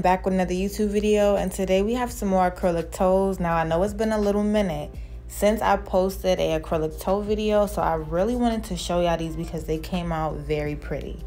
I'm back with another YouTube video, and today we have some more acrylic toes. Now I know it's been a little minute since I posted a acrylic toe video, so I really wanted to show y'all these because they came out very pretty.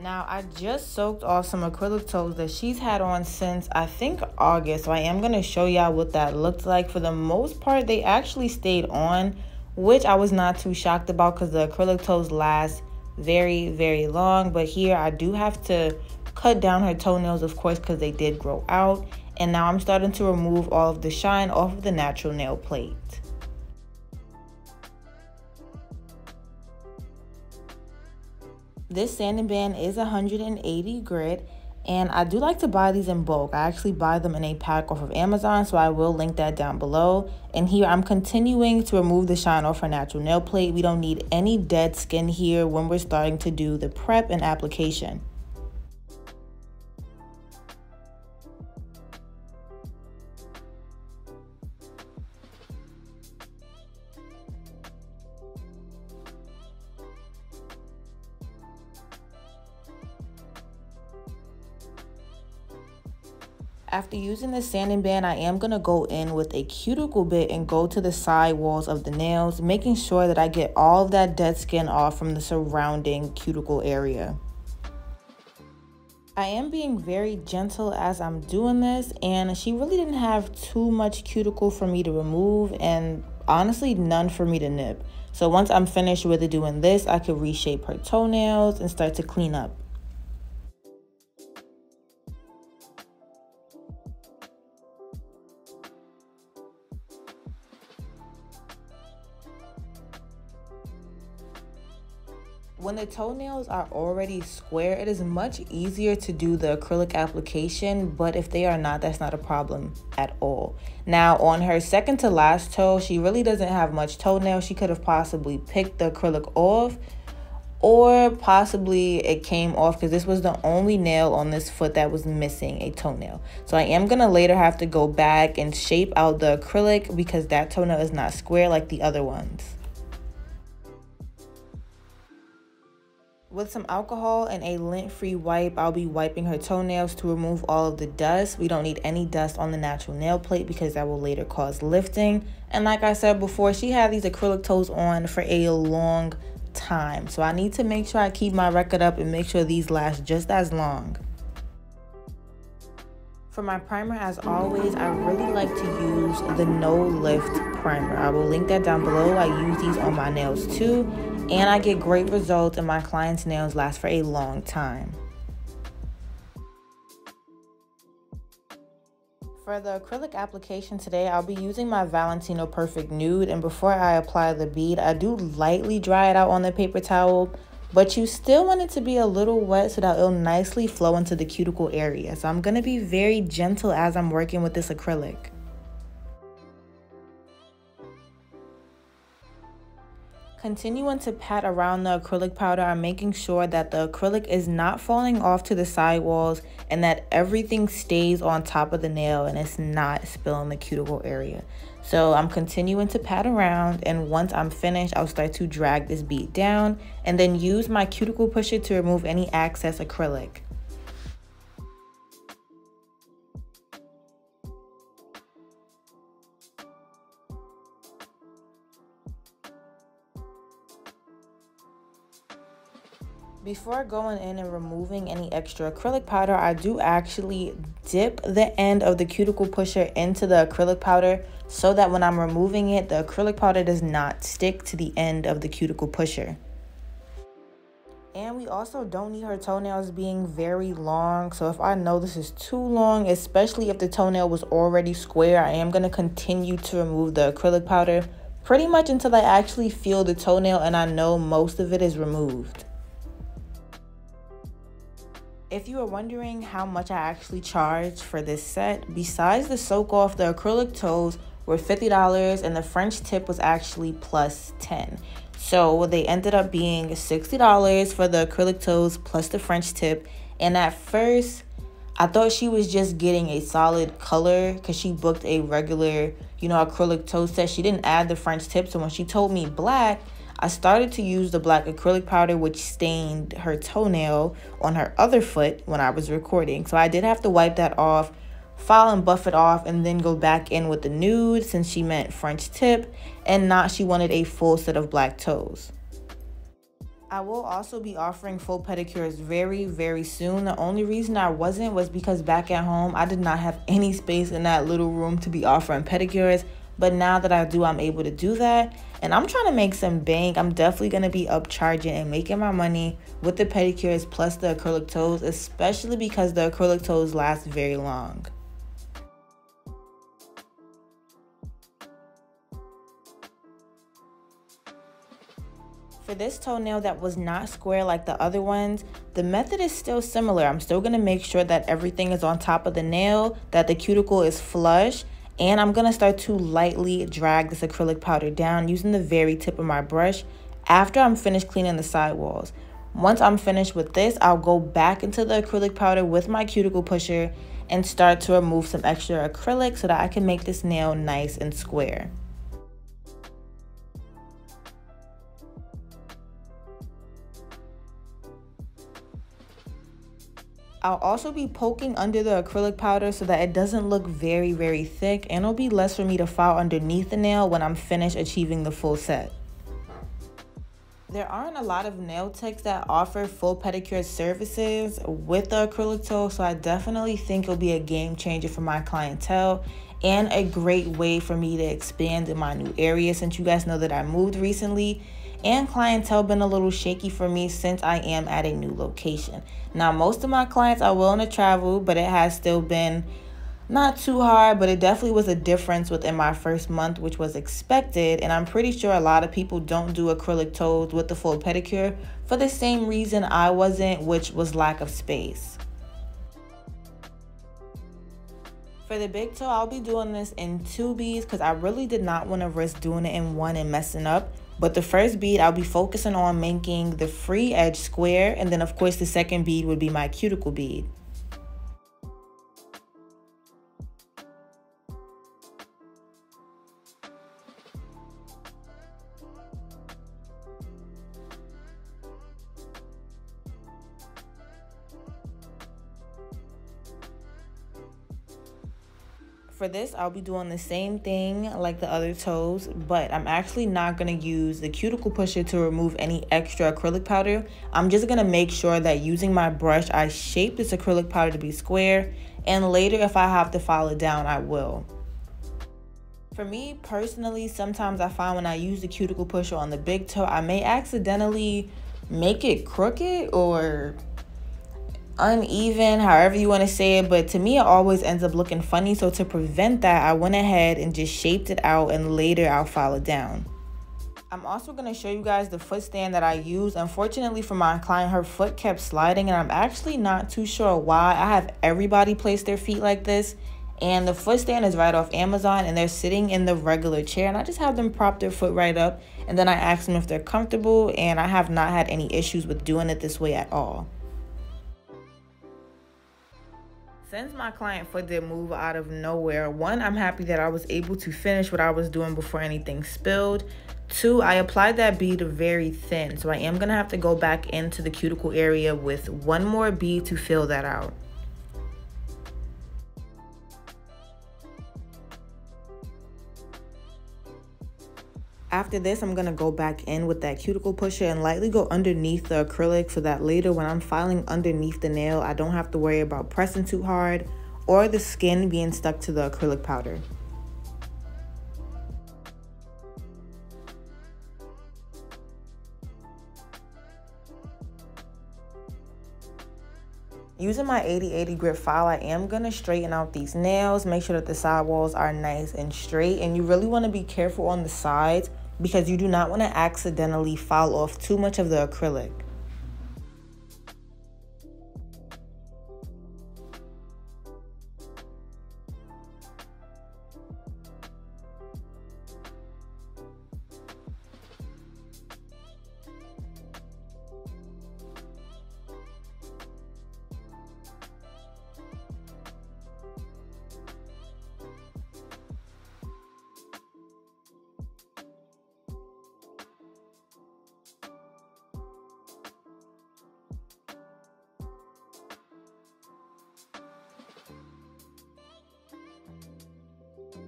Now I just soaked off some acrylic toes that she's had on since I think August, so I am going to show y'all what that looked like. For the most part they actually stayed on, which I was not too shocked about because the acrylic toes last very, very long. But here I do have to cut down her toenails, of course, because they did grow out, and now I'm starting to remove all of the shine off of the natural nail plate. This sanding band is 180 grit, and I do like to buy these in bulk. I actually buy them in a pack off of Amazon, so I will link that down below. And here I'm continuing to remove the shine off her natural nail plate. We don't need any dead skin here when we're starting to do the prep and application. After using the sanding band, I am going to go in with a cuticle bit and go to the side walls of the nails, making sure that I get all of that dead skin off from the surrounding cuticle area. I am being very gentle as I'm doing this, and she really didn't have too much cuticle for me to remove, and honestly none for me to nip. So once I'm finished with doing this, I could reshape her toenails and start to clean up. When the toenails are already square, it is much easier to do the acrylic application, but if they are not, that's not a problem at all. Now on her second to last toe, she really doesn't have much toenail. She could have possibly picked the acrylic off, or possibly it came off because this was the only nail on this foot that was missing a toenail. So I am going to later have to go back and shape out the acrylic because that toenail is not square like the other ones. With some alcohol and a lint-free wipe, I'll be wiping her toenails to remove all of the dust. We don't need any dust on the natural nail plate because that will later cause lifting. And like I said before, she had these acrylic toes on for a long time, so I need to make sure I keep my record up and make sure these last just as long. For my primer, as always, I really like to use the No Lift primer. I will link that down below. I use these on my nails too, and I get great results, and my clients' nails last for a long time. For the acrylic application today, I'll be using my Valentino Perfect Nude, and before I apply the bead, I do lightly dry it out on the paper towel, but you still want it to be a little wet so that it'll nicely flow into the cuticle area. So I'm gonna be very gentle as I'm working with this acrylic. Continuing to pat around the acrylic powder, I'm making sure that the acrylic is not falling off to the side walls and that everything stays on top of the nail and it's not spilling the cuticle area. So I'm continuing to pat around, and once I'm finished, I'll start to drag this bead down and then use my cuticle pusher to remove any excess acrylic. Before going in and removing any extra acrylic powder, I do actually dip the end of the cuticle pusher into the acrylic powder so that when I'm removing it, the acrylic powder does not stick to the end of the cuticle pusher. And we also don't need her toenails being very long, so if I know this is too long, especially if the toenail was already square, I am going to continue to remove the acrylic powder pretty much until I actually feel the toenail and I know most of it is removed. If you are wondering how much I actually charge for this set, besides the soak off, the acrylic toes were $50 and the French tip was actually plus 10. So they ended up being $60 for the acrylic toes plus the French tip. And at first, I thought she was just getting a solid color because she booked a regular, acrylic toe set. She didn't add the French tip. So when she told me black, I started to use the black acrylic powder, which stained her toenail on her other foot when I was recording. So I did have to wipe that off, file and buff it off, and then go back in with the nude, since she meant French tip and not she wanted a full set of black toes. I will also be offering full pedicures very, very soon. The only reason I wasn't was because back at home I did not have any space in that little room to be offering pedicures, but now that I do, I'm able to do that, and I'm trying to make some bank. I'm definitely going to be upcharging and making my money with the pedicures plus the acrylic toes, especially because the acrylic toes last very long. For this toenail that was not square like the other ones, the method is still similar. I'm still going to make sure that everything is on top of the nail, that the cuticle is flush, and I'm going to start to lightly drag this acrylic powder down using the very tip of my brush after I'm finished cleaning the side walls. Once I'm finished with this, I'll go back into the acrylic powder with my cuticle pusher and start to remove some extra acrylic so that I can make this nail nice and square. I'll also be poking under the acrylic powder so that it doesn't look very, very thick, and it'll be less for me to file underneath the nail when I'm finished achieving the full set. There aren't a lot of nail techs that offer full pedicure services with the acrylic toe, so I definitely think it'll be a game changer for my clientele and a great way for me to expand in my new area, since you guys know that I moved recently and clientele been a little shaky for me since I am at a new location. Now, most of my clients are willing to travel, but it has still been not too hard, but it definitely was a difference within my first month, which was expected. And I'm pretty sure a lot of people don't do acrylic toes with the full pedicure for the same reason I wasn't, which was lack of space. For the big toe, I'll be doing this in 2 beads because I really did not want to risk doing it in one and messing up. But the first bead, I'll be focusing on making the free edge square. And then, of course, the second bead would be my cuticle bead. For this, I'll be doing the same thing like the other toes, but I'm actually not going to use the cuticle pusher to remove any extra acrylic powder. I'm just going to make sure that using my brush, I shape this acrylic powder to be square, and later if I have to file it down, I will. For me personally, sometimes I find when I use the cuticle pusher on the big toe, I may accidentally make it crooked or uneven, however you want to say it, but to me it always ends up looking funny. So to prevent that, I went ahead and just shaped it out, and later I'll file it down. I'm also going to show you guys the foot stand that I use. Unfortunately for my client, her foot kept sliding, and I'm actually not too sure why. I have everybody place their feet like this, and the foot stand is right off Amazon, and they're sitting in the regular chair, and I just have them prop their foot right up, and then I ask them if they're comfortable, and I have not had any issues with doing it this way at all. Since my client foot did move out of nowhere, 1, I'm happy that I was able to finish what I was doing before anything spilled. 2, I applied that bead very thin, so I am going to have to go back into the cuticle area with 1 more bead to fill that out. After this, I'm going to go back in with that cuticle pusher and lightly go underneath the acrylic so that later when I'm filing underneath the nail, I don't have to worry about pressing too hard or the skin being stuck to the acrylic powder. Using my 80/80 grit file, I am going to straighten out these nails, make sure that the side walls are nice and straight, and you really want to be careful on the sides because you do not want to accidentally file off too much of the acrylic.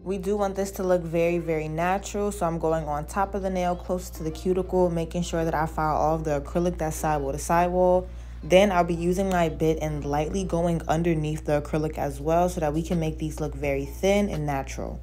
We do want this to look very natural, so I'm going on top of the nail, close to the cuticle, making sure that I file all of the acrylic that's sidewall to sidewall. Then I'll be using my bit and lightly going underneath the acrylic as well, so that we can make these look very thin and natural.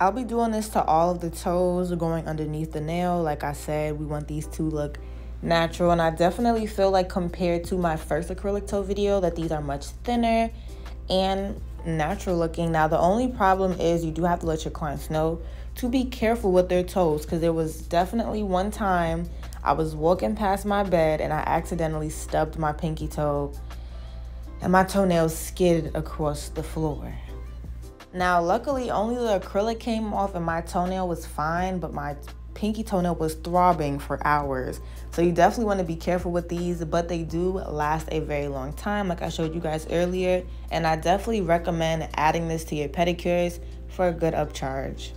I'll be doing this to all of the toes, going underneath the nail. Like I said, we want these to look natural, and I definitely feel like compared to my first acrylic toe video that these are much thinner and natural looking. Now the only problem is you do have to let your clients know to be careful with their toes, because there was definitely one time I was walking past my bed and I accidentally stubbed my pinky toe and my toenails skidded across the floor. Now, luckily, only the acrylic came off and my toenail was fine, but my pinky toenail was throbbing for hours. So you definitely want to be careful with these, but they do last a very long time, like I showed you guys earlier. And I definitely recommend adding this to your pedicures for a good upcharge.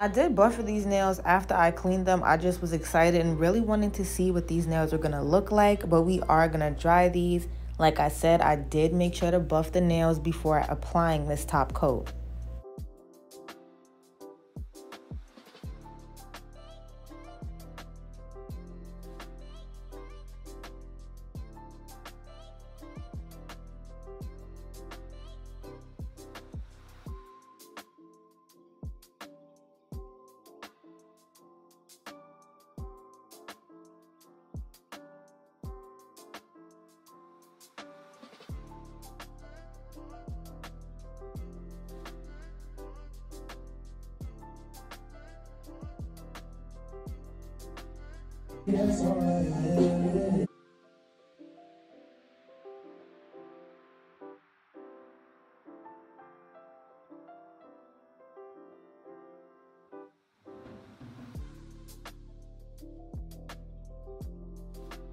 I did buffer these nails after I cleaned them. I just was excited and really wanting to see what these nails are going to look like, but we are going to dry these. Like I said, I did make sure to buff the nails before applying this top coat. Yes, all right.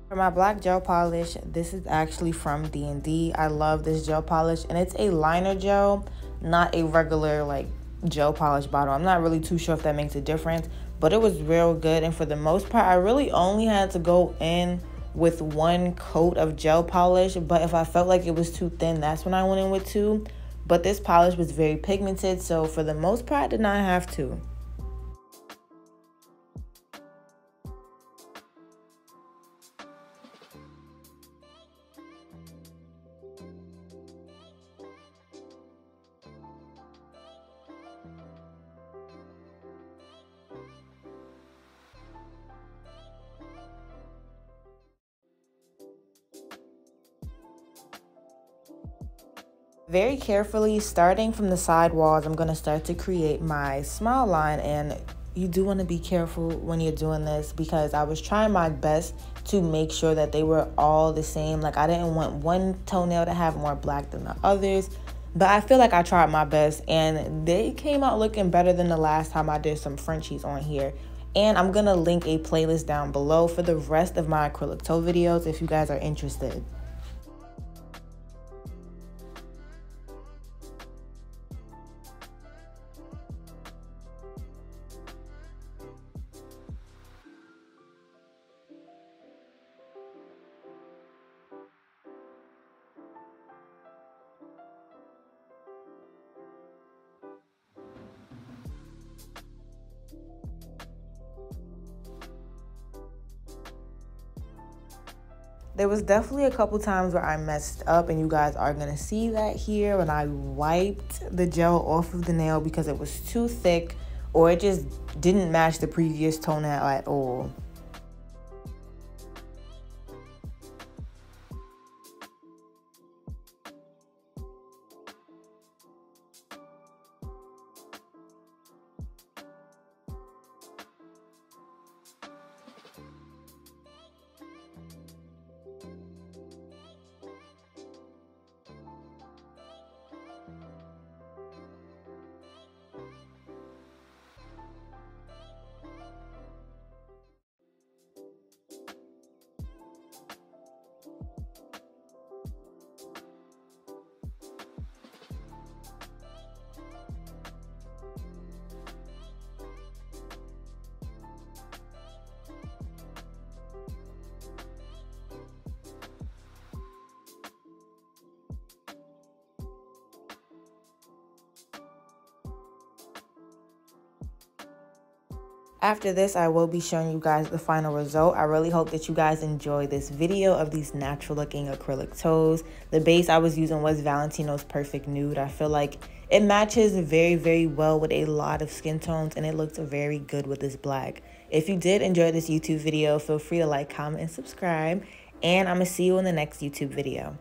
For my black gel polish, this is actually from DND. I love this gel polish, and it's a liner gel, not a regular like gel polish bottle. I'm not really too sure if that makes a difference, but it was real good. And for the most part, I really only had to go in with one coat of gel polish, but if I felt like it was too thin, that's when I went in with two. But this polish was very pigmented, so for the most part, I did not have to. Very carefully, starting from the side walls, I'm going to start to create my smile line, and you do want to be careful when you're doing this because I was trying my best to make sure that they were all the same. Like, I didn't want one toenail to have more black than the others, but I feel like I tried my best and they came out looking better than the last time I did some Frenchies on here. And I'm gonna link a playlist down below for the rest of my acrylic toe videos if you guys are interested. There was definitely a couple times where I messed up, and you guys are gonna see that here when I wiped the gel off of the nail because it was too thick or it just didn't match the previous toenail at all. After this, I will be showing you guys the final result. I really hope that you guys enjoy this video of these natural looking acrylic toes. The base I was using was Valentino's Perfect Nude. I feel like it matches very, very well with a lot of skin tones, and it looks very good with this black. If you did enjoy this YouTube video, feel free to like, comment, and subscribe. And I'm gonna see you in the next YouTube video.